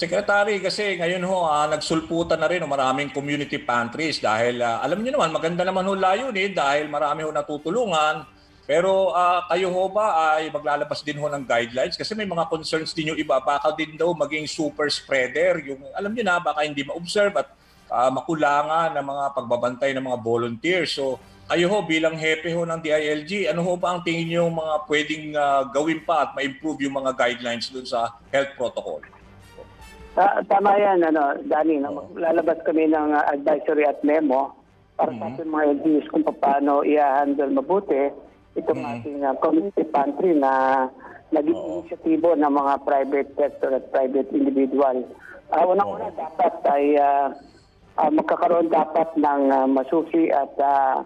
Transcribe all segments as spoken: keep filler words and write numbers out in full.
Secretary, kasi ngayon ho, ah, nagsulputan na rin ng maraming community pantries dahil ah, alam niyo naman, maganda naman ho layunin dahil marami ho natutulungan. Pero ah, kayo ho ba ay maglalabas din ho ng guidelines? Kasi may mga concerns din yung iba. Baka din daw maging super spreader. Yung, alam niyo na, baka hindi ma-observe at ah, makulangan ng mga pagbabantay ng mga volunteers. So kayo ho, bilang hepe ho ng D I L G, ano ho ba ang tingin niyo mga pwedeng ah, gawin pa at ma-improve yung mga guidelines dun sa health protocol? Ah, tama yan, ano, Danny. No? Lalabas kami ng uh, advisory at memo para mm-hmm. sa mga L G Us kung paano i-handle mabuti itong mm-hmm. ating uh, community pantry na naging oh. inisyatibo ng mga private sector at private individual. Uh, Unang-una, oh. dapat ay uh, uh, magkakaroon dapat ng uh, masusi at uh,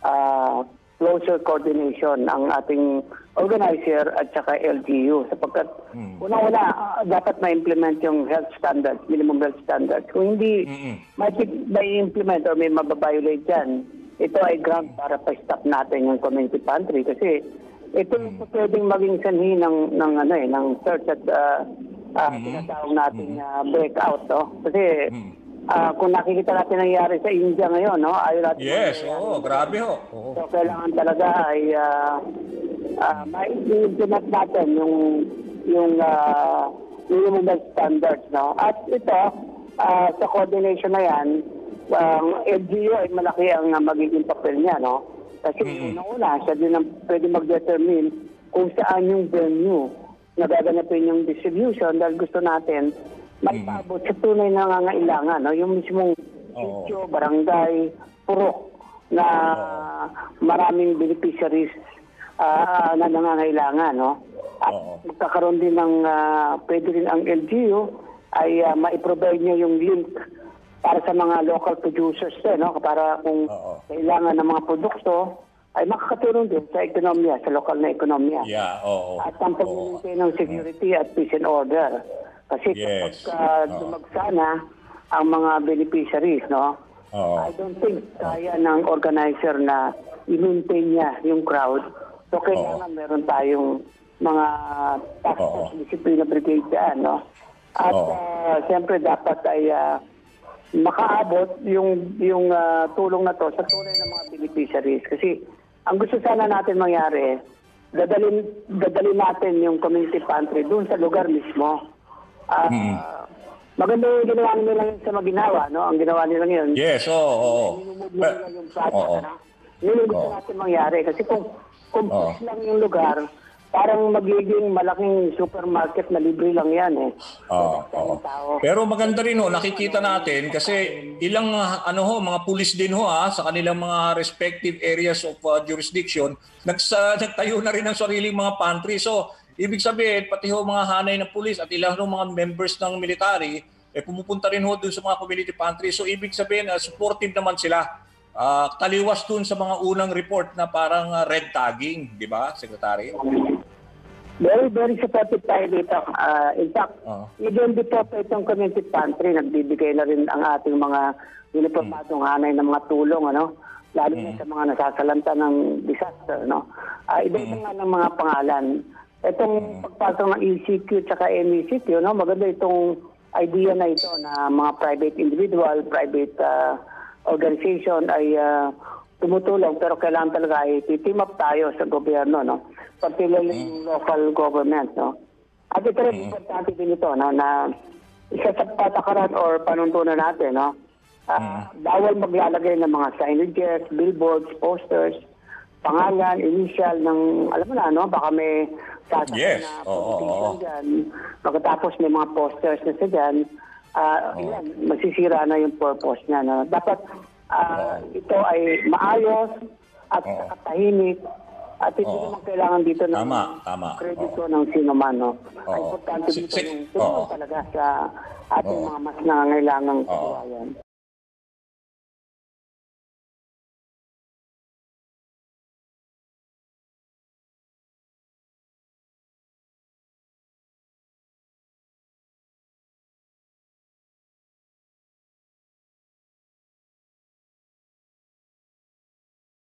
uh, closer coordination ang ating organizer at saka L G U sapagkat mm. una-una uh, dapat ma-implement yung health standards, minimum health standards. Kung hindi mm-hmm. ma-implement or may mababiolate dyan, ito ay ground para pa-stop natin yung community pantry kasi ito mm. pwedeng maging sanhi ng, ng, ano, eh, ng search at uh, uh, mm-hmm. tinatawag natin uh, breakout. Oh. Kasi mm. Uh, kung nakikita natin nangyari sa India ngayon, no? Ayaw natin yes, oo, oh, grabe ho. Oh. So, kailangan talaga ay uh, uh, ma-implement natin yung yung uh, minimum standards, no? At ito, uh, sa coordination na yan, ang um, L G U ay malaki ang uh, magiging papel niya, no? Kasi mm-hmm. una-una, siya din ang pwede mag-determine kung saan yung venue na gaganapin yung distribution dahil gusto natin magpaabot sa tunay na nangangailangan, no? Yung mismong sitio, oh. barangay, purok na maraming beneficiaries uh, na nangangailangan, no? At oh. magkakaroon din ng uh, pwede rin ang L G U ay uh, maiprovide niya yung link para sa mga local producers din, no? Para kung oh. kailangan ng mga produkto ay makakatulong din sa ekonomiya, sa lokal na ekonomiya. Yeah, oh, oh. At ang pag-maintain ng security at peace and order. Kasi yes. kapag uh, dumagsana ang mga beneficiaries, no? Uh-oh. I don't think kaya ng organizer na i-maintain niya yung crowd. So kailangan Uh-oh. meron tayong mga task force discipline brigade dyan, no? At uh, siyempre dapat ay uh, makaabot yung yung uh, tulong na to sa tunay ng mga beneficiaries. Kasi ang gusto sana natin mangyari, dadalhin, dadalhin natin yung community pantry doon sa lugar mismo. Uh, hmm. Maganda yung ginawa nila sa Maginawa, no? Ang ginawa nila yun. Yes, oo. Oh, Minumod nila yung plato, oh, na. Yun yung gusto oh. natin mangyari. Kasi kung kung oh. lang yung lugar, parang magiging malaking supermarket na libre lang yan, eh. Oh, oh. Pero maganda rin ho, nakikita natin kasi ilang ano ho, mga pulis din ho ha, sa kanilang mga respective areas of uh, jurisdiction, nagsa, nagtayo na rin ng sariling mga pantry. So, ibig sabihin, pati ho mga hanay ng pulis at ilang ng mga members ng military, eh, pumupunta rin ho doon sa mga community pantry. So ibig sabihin, uh, supportive naman sila. Uh, taliwas doon sa mga unang report na parang uh, red tagging, di ba, Secretary? Very, very supportive tayo dito. Uh, in fact, uh-huh. even before pa itong community pantry, nagbibigay na rin ang ating mga uniformadong hmm. hanay ng mga tulong, ano? Lalo hmm. na sa mga nasasalanta ng disaster, no? Uh, iba hmm. nga ng mga pangalan. Itong pagpasok ng E C Q at N E C Q, no? Maganda itong idea na ito na mga private individual, private uh, organization ay uh, tumutulong pero kailangan talaga ay team up tayo sa gobyerno, no? Particularly mm-hmm. local government, no? At ito rin importante din ito, no? Na isa sa patakaran or panuntunan natin, no? Uh, mm-hmm. Bawal maglalagay ng mga signages, billboards, posters, pangalan, initial ng, alam mo na, no? Baka may sasakyan yes. na publication oh, dyan. Pagkatapos may mga posters na siya dyan, uh, oh. yan, masisira na yung purpose niya. No? Dapat uh, oh. ito ay maayos at oh. katahimik at hindi oh. naman kailangan dito ng tama, tama. Kredito oh. ng sino man. No? Oh. Ay, importante dito si, si, yung tulong oh. talaga sa ating oh. mga mas nangangailangang oh. kawayan.